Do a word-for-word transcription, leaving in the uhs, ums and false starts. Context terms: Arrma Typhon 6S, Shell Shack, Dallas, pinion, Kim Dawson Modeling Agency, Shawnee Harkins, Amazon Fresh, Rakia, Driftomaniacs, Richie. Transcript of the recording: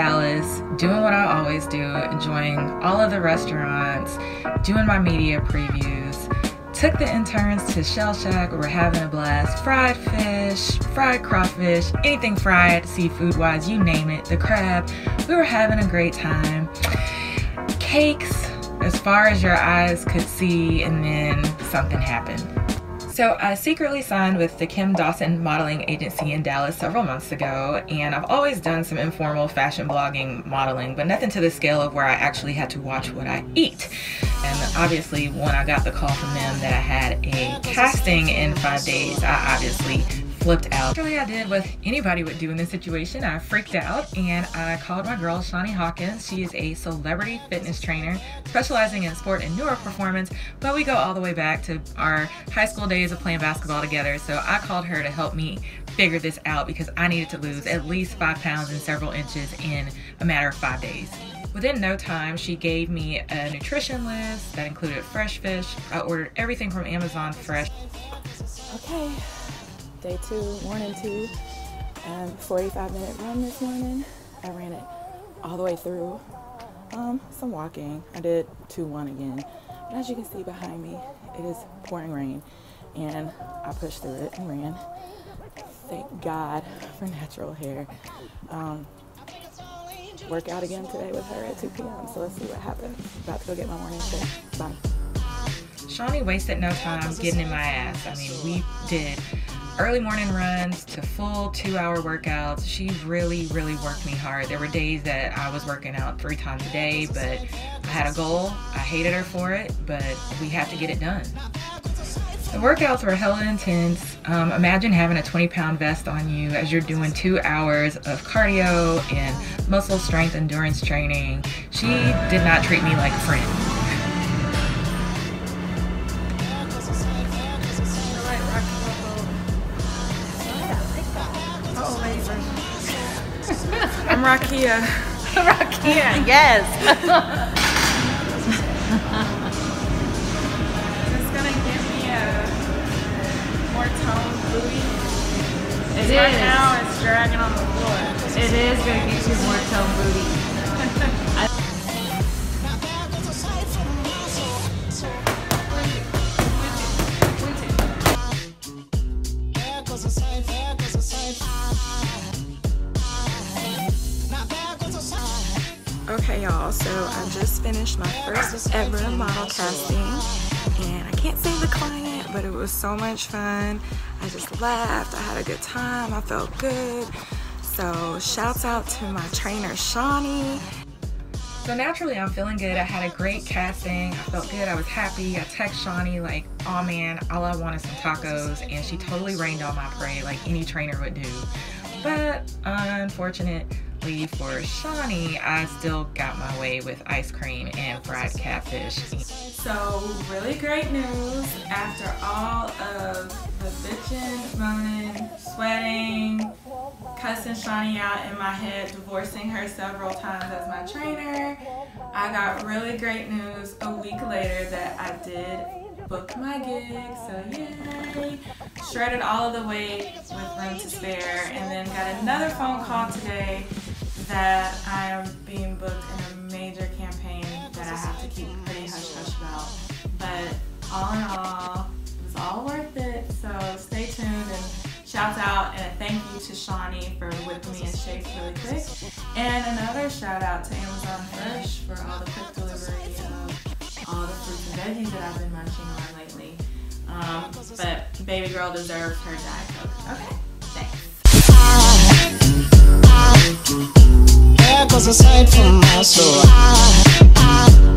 Dallas, doing what I always do, enjoying all of the restaurants, doing my media previews. Took the interns to Shell Shack, where we're having a blast. Fried fish, fried crawfish, anything fried, seafood-wise, you name it, the crab. We were having a great time. Cakes, as far as your eyes could see, and then something happened. So I secretly signed with the Kim Dawson Modeling Agency in Dallas several months ago, and I've always done some informal fashion blogging modeling, but nothing to the scale of where I actually had to watch what I eat. And obviously when I got the call from them that I had a casting in five days, I obviously flipped out. Really, I did what anybody would do in this situation. I freaked out and I called my girl Shawnee Harkins. She is a celebrity fitness trainer specializing in sport and neuroperformance, but we go all the way back to our high school days of playing basketball together. So I called her to help me figure this out because I needed to lose at least five pounds and several inches in a matter of five days. Within no time, she gave me a nutrition list that included fresh fish. I ordered everything from Amazon Fresh. Okay, day two, morning two, um, forty-five minute run this morning. I ran it all the way through. Um, some walking. I did two one again. But as you can see behind me, it is pouring rain, and I pushed through it and ran. Thank God for natural hair. Um, Work out again today with her at two p m So let's see what happens. About to go get my morning shit. Bye. Shawnee wasted no time getting in my ass. I mean, we did early morning runs to full two-hour workouts. She really, really worked me hard. There were days that I was working out three times a day, but I had a goal. I hated her for it, but we had to get it done. The workouts were hella intense. Um, imagine having a twenty pound vest on you as you're doing two hours of cardio and muscle strength endurance training. She did not treat me like a friend. I'm Rakia. Rakia, yes. It right is. Now it's dragging on the floor. It is going to get you more toned booty. Okay, y'all, so I just finished my first ever model casting, and I can't say the client, but it was so much fun. I just laughed, I had a good time, I felt good. So shouts out to my trainer, Shawnee. So naturally I'm feeling good. I had a great casting, I felt good, I was happy. I text Shawnee like, oh man, all I want is some tacos, and she totally rained on my parade like any trainer would do. But unfortunately for Shawnee, I still got my way with ice cream and fried catfish. So really great news. After all of the bitching, moaning, sweating, cussing Shawnee out in my head, divorcing her several times as my trainer, I got really great news a week later that I did book my gig, so yay! Shredded all of the weight with room to spare, and then got another phone call today that I am being booked in a major campaign that I have to keep pretty hush-hush about. But all in all, it's all worth it, so stay tuned, and shout out and a thank you to Shawnee for whipping me in shape really quick. And another shout out to Amazon Fresh for all the quick delivery of all the fruits and veggies that I've been munching on lately. Um, but baby girl deserves her Diet Coke. Okay, thanks. Aside from my soul, I, I